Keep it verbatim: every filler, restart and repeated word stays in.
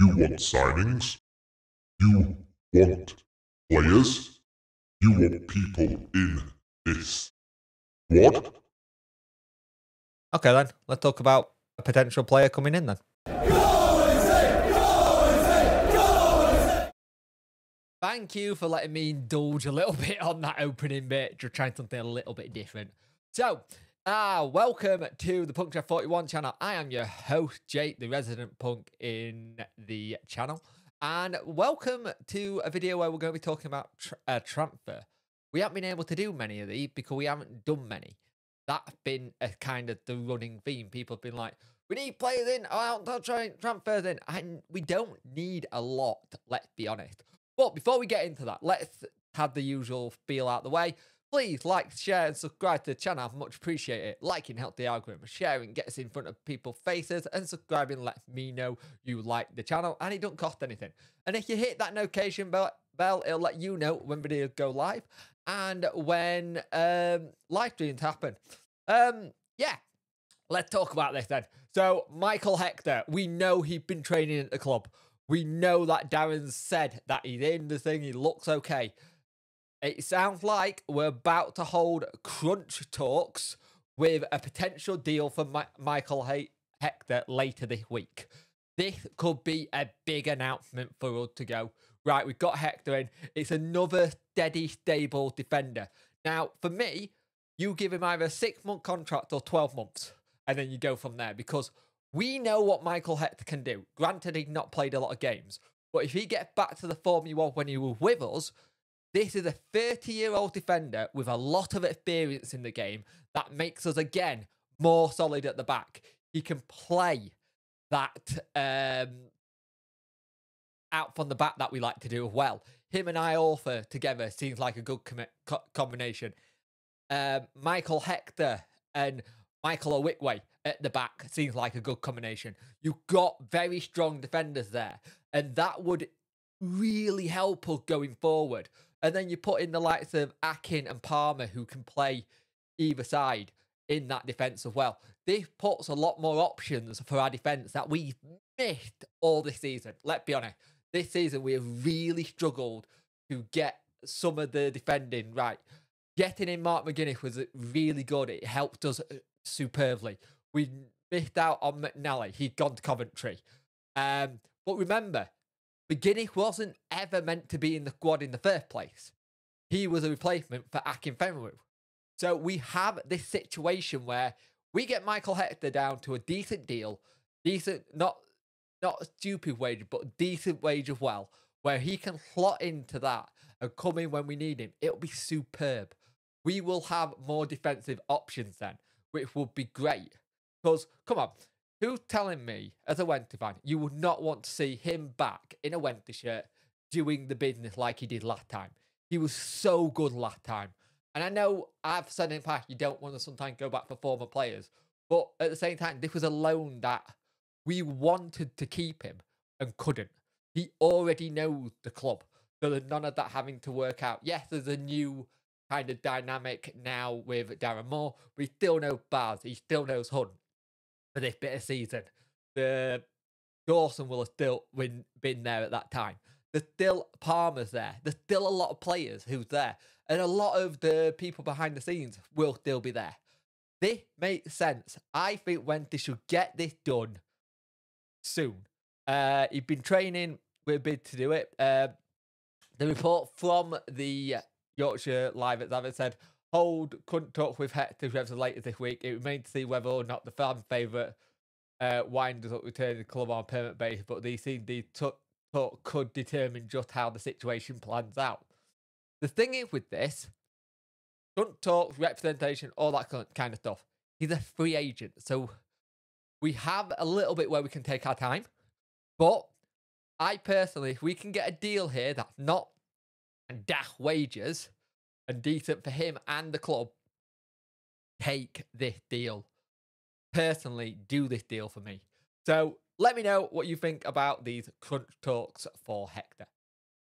You want signings. You want players. You want people in this squad. Okay then, let's talk about a potential player coming in then. Thank you for letting me indulge a little bit on that opening bit. Just trying something a little bit different. So, ah, uh, welcome to the Punkchef forty-one channel. I am your host, Jake, the resident punk in the channel. And welcome to a video where we're going to be talking about tr uh, transfer. We haven't been able to do many of these because we haven't done many. That's been a kind of the running theme. People have been like, we need players in, oh, don't try transfers in. And we don't need a lot, let's be honest. But before we get into that, let's have the usual feel out the way. Please like, share, and subscribe to the channel. I much appreciate it. Liking helps the algorithm. Sharing gets in front of people's faces. And subscribing lets me know you like the channel. And it don't cost anything. And if you hit that notification bell, bell it'll let you know when videos go live. And when um, live streams happen. Um, yeah. Let's talk about this then. So, Michael Hector. We know he's been training at the club. We know that Darren said that he's in the thing. He looks okay. It sounds like we're about to hold crunch talks with a potential deal for Mi Michael H Hector later this week. This could be a big announcement for us to go, right, we've got Hector in. It's another steady, stable defender. Now, for me, you give him either a six-month contract or twelve months, and then you go from there because we know what Michael Hector can do. Granted, he's not played a lot of games. But if he gets back to the form he was when he was with us, this is a thirty-year-old defender with a lot of experience in the game that makes us, again, more solid at the back. He can play that um, out from the back that we like to do as well. Him and I Alpha together seems like a good com co combination. Um, Michael Hector and Michael Ollwikway at the back seems like a good combination. You've got very strong defenders there, and that would really help us going forward. And then you put in the likes of Akin and Palmer, who can play either side in that defence as well. This puts a lot more options for our defence that we missed all this season. Let's be honest. This season, we have really struggled to get some of the defending right. Getting in Mark McGuinness was really good. It helped us superbly. We missed out on McNally. He'd gone to Coventry. Um, but remember, McGuinness wasn't ever meant to be in the squad in the first place. He was a replacement for Akin Feneru. So we have this situation where we get Michael Hector down to a decent deal, decent, not not stupid wage, but decent wage as well, where he can slot into that and come in when we need him. It'll be superb. We will have more defensive options then, which would be great. Because, come on, who's telling me, as a Wednesday fan, you would not want to see him back in a Wednesday shirt doing the business like he did last time? He was so good last time. And I know I've said in the past, you don't want to sometimes go back for former players. But at the same time, this was a loan that we wanted to keep him and couldn't. He already knows the club. So there's none of that having to work out. Yes, there's a new kind of dynamic now with Darren Moore. We still know Baz. He still knows Hunt for this bit of season. The Dawson will have still win, been there at that time. There's still Palmer's there. There's still a lot of players who's there. And a lot of the people behind the scenes will still be there. This makes sense. I think Wednesday should get this done soon. Uh, he's been training with bid to do it. Uh, the report from the Yorkshire Live Examiner said, hold couldn't talk with Hector Revs later this week. It remains to see whether or not the fan favourite uh, winds up returning the club on a permanent basis, but they seem the talk could determine just how the situation plans out. The thing is with this, couldn't talk, representation, all that kind of stuff. He's a free agent, so we have a little bit where we can take our time, but I personally, if we can get a deal here that's not and daft wages and decent for him and the club, take this deal. Personally, do this deal for me. So let me know what you think about these crunch talks for Hector.